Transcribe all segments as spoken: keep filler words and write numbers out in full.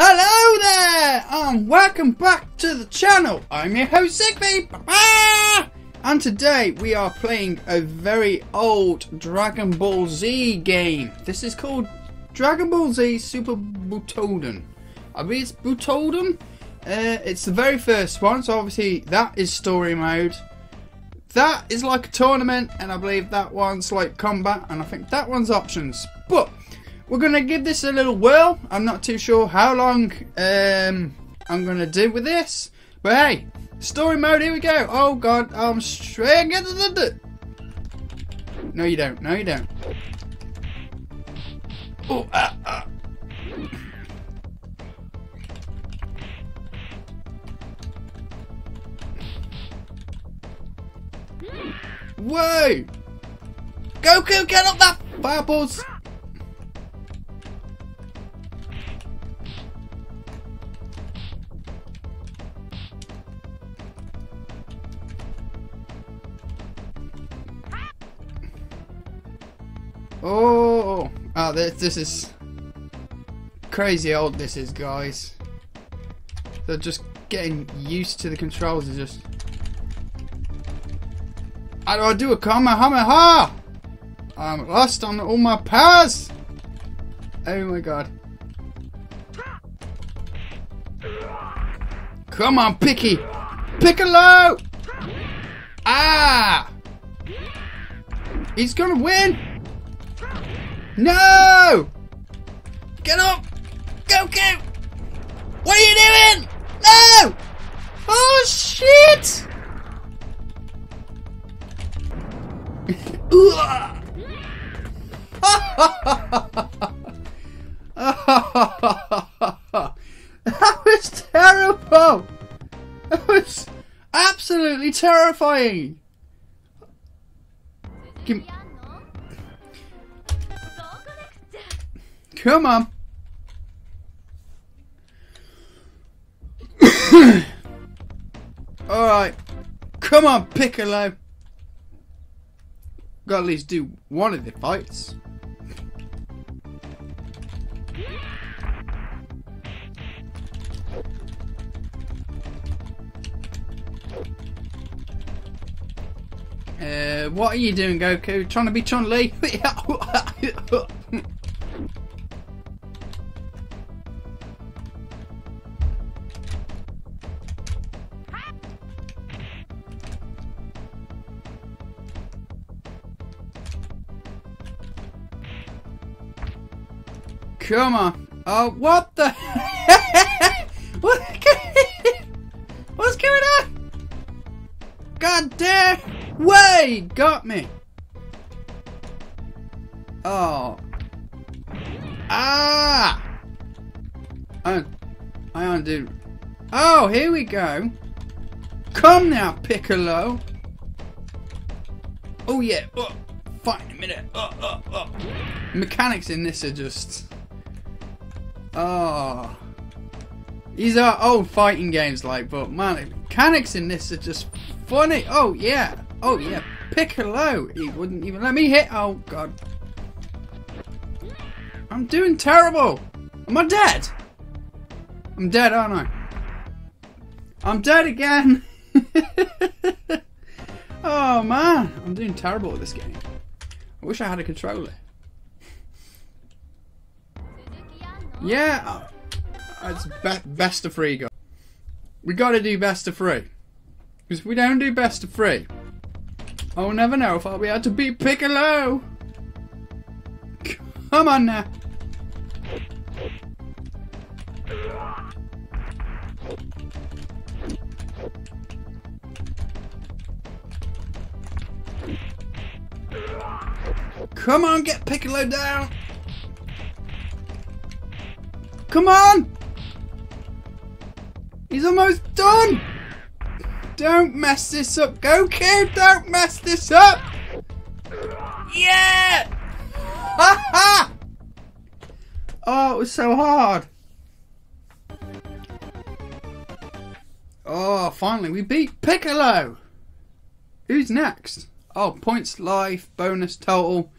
Hello there, and welcome back to the channel. I'm your host, Zigbee, Baba! And today we are playing a very old Dragon Ball Z game. This is called Dragon Ball Z Super Butoden. I mean, it's Butoden. Uh, it's the very first one, so obviously that is story mode. That is like a tournament, and I believe that one's like combat, and I think that one's options. But we're going to give this a little whirl. I'm not too sure how long um, I'm going to do with this. But hey, story mode, here we go. Oh god, I'm straight. No you don't, no you don't. Oh, ah, ah. Whoa! Goku, get up that fireballs! Oh, ah, oh, this, this is crazy old. This is, guys. They're just getting used to the controls. Is just. How do I do a Kamehameha? I'm lost on all my powers. Oh my god! Come on, Picky, Piccolo! Ah! He's gonna win. No! Get up! Goku! What are you doing? No! Oh shit! That was terrible! That was absolutely terrifying! Give me Come on. Alright. Come on, Piccolo. Gotta at least do one of the fights. Uh, what are you doing, Goku? Trying to be Chun-Li? Come on. Oh, what the? What? What's going on? God damn. Way! Got me. Oh. Ah. I, I undo. Oh, here we go. Come now, Piccolo. Oh, yeah. Oh, fine. A minute. Oh, oh, oh. Mechanics in this are just. Oh, these are old fighting games, like, but man, the mechanics in this are just funny. Oh yeah, oh yeah, Piccolo, he wouldn't even let me hit. Oh god, I'm doing terrible. Am I dead? I'm dead, aren't I? I'm dead again. Oh man, I'm doing terrible at this game. I wish I had a controller. Yeah, it's be best of three, guys. We gotta do best of three. Because if we don't do best of three, I'll never know if I'll be able to beat Piccolo. Come on now. Come on, get Piccolo down. Come on! He's almost done! Don't mess this up, Goku! Don't mess this up! Yeah! Ha ha! Oh, it was so hard. Oh, finally we beat Piccolo! Who's next? Oh, points, life, bonus, total,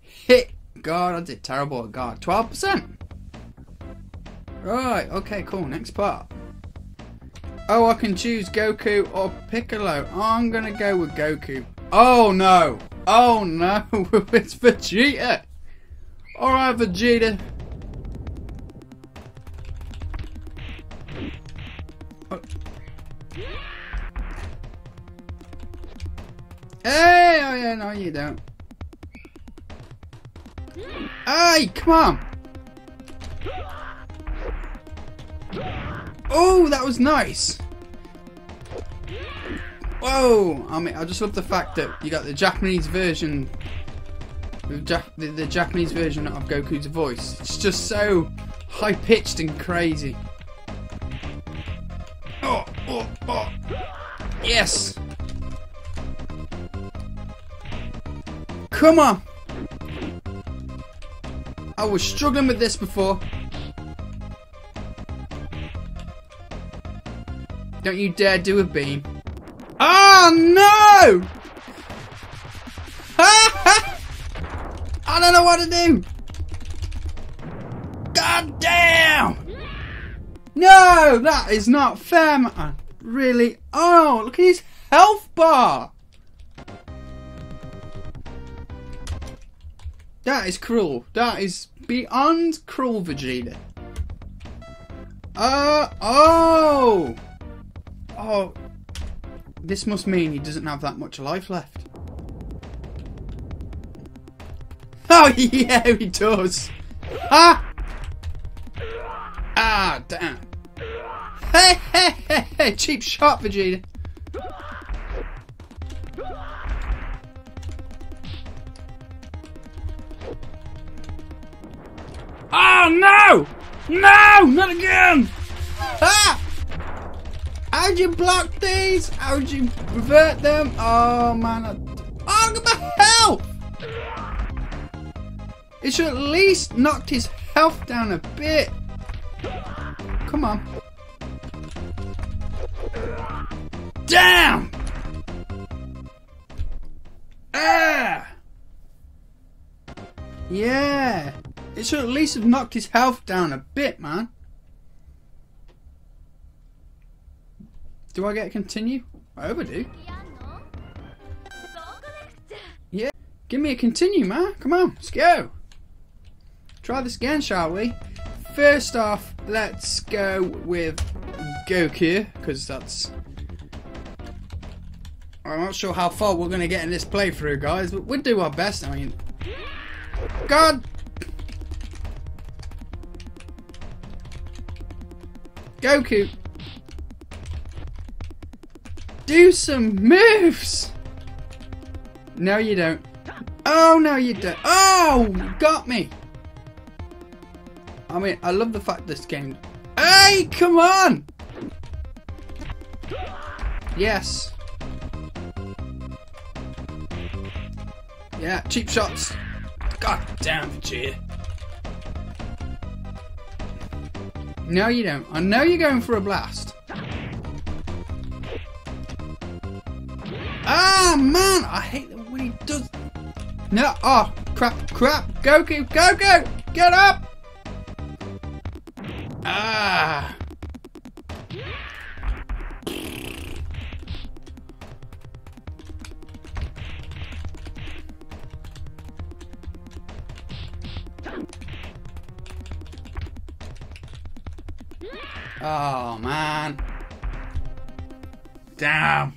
hit. God, I did terrible at guard. twelve percent. Right, okay, cool, next part. Oh, I can choose Goku or Piccolo. I'm gonna go with Goku. Oh no! Oh no! It's Vegeta! Alright, Vegeta! Oh. Hey! Oh yeah, no you don't. Hey! Come on! Oh, that was nice! Whoa! I mean, I just love the fact that you got the Japanese version, the, Jap the, the Japanese version of Goku's voice. It's just so high pitched and crazy. Oh, oh, oh! Yes! Come on! I was struggling with this before. Don't you dare do a beam. Oh no! I don't know what to do! God damn! No, that is not fair, man. Really? Oh, look at his health bar! That is cruel. That is beyond cruel, Vegeta. Uh, oh! Oh, this must mean he doesn't have that much life left. Oh yeah, he does. Ah! Ah, damn. Hey, hey, hey, hey. Cheap shot, Vegeta. Oh no! No, not again! Ah! How'd you block these? How'd you revert them? Oh man. I... Oh, look at my health! It should at least knocked his health down a bit. Come on. Damn! Ah! Yeah. It should at least have knocked his health down a bit, man. Do I get to continue? I overdo. Yeah. Give me a continue, man. Come on, let's go. Try this again, shall we? First off, let's go with Goku, because that's... I'm not sure how far we're going to get in this playthrough, guys, but we'll do our best. I mean... God! Goku! Do some moves! No, you don't. Oh, no, you don't. Oh, you got me! I mean, I love the fact this game... Hey, come on! Yes. Yeah, cheap shots. God damn, Vegeta. No, you don't. I know you're going for a blast. Ah, man, I hate that when he does... No, oh, crap, crap, Goku, Goku, get up! Ah! Oh, man. Damn.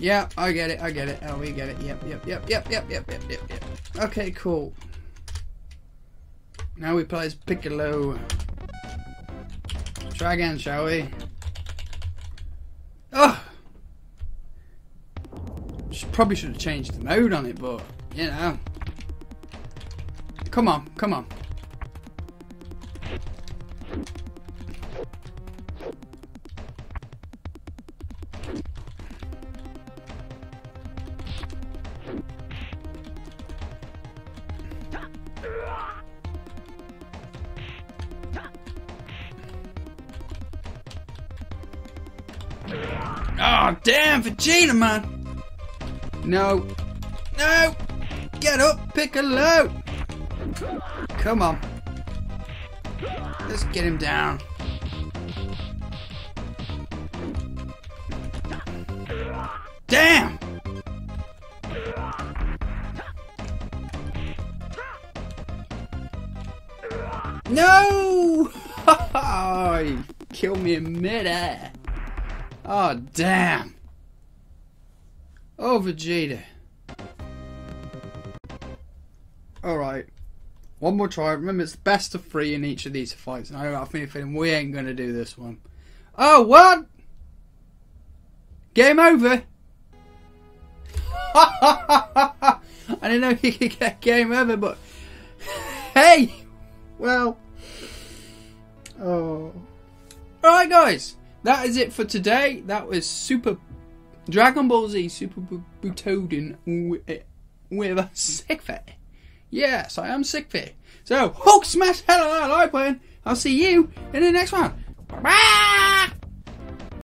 Yeah, I get it, I get it. Oh, we get it. Yep, yep, yep, yep, yep, yep, yep, yep, yep. Okay, cool. Now we play as Piccolo. Try again, shall we? Oh! Should, probably should have changed the mode on it, but, you know. Come on, come on. Oh, damn, Vegeta, man! No. No! Get up, Piccolo! Come on. Let's get him down. Damn! No! He killed me in mid-air. Oh, damn. Oh, Vegeta. Alright. One more try. Remember, it's best of three in each of these fights. And I have a feeling we ain't going to do this one. Oh, what? Game over? I didn't know you could get game over, but... Hey! Well... Oh... Alright, guys. That is it for today. That was Super... Dragon Ball Z Super Butoden with a sick fit. Yes, I am sick fit. So, Hulk smash, hello, I like playing. I'll see you in the next one. Bye!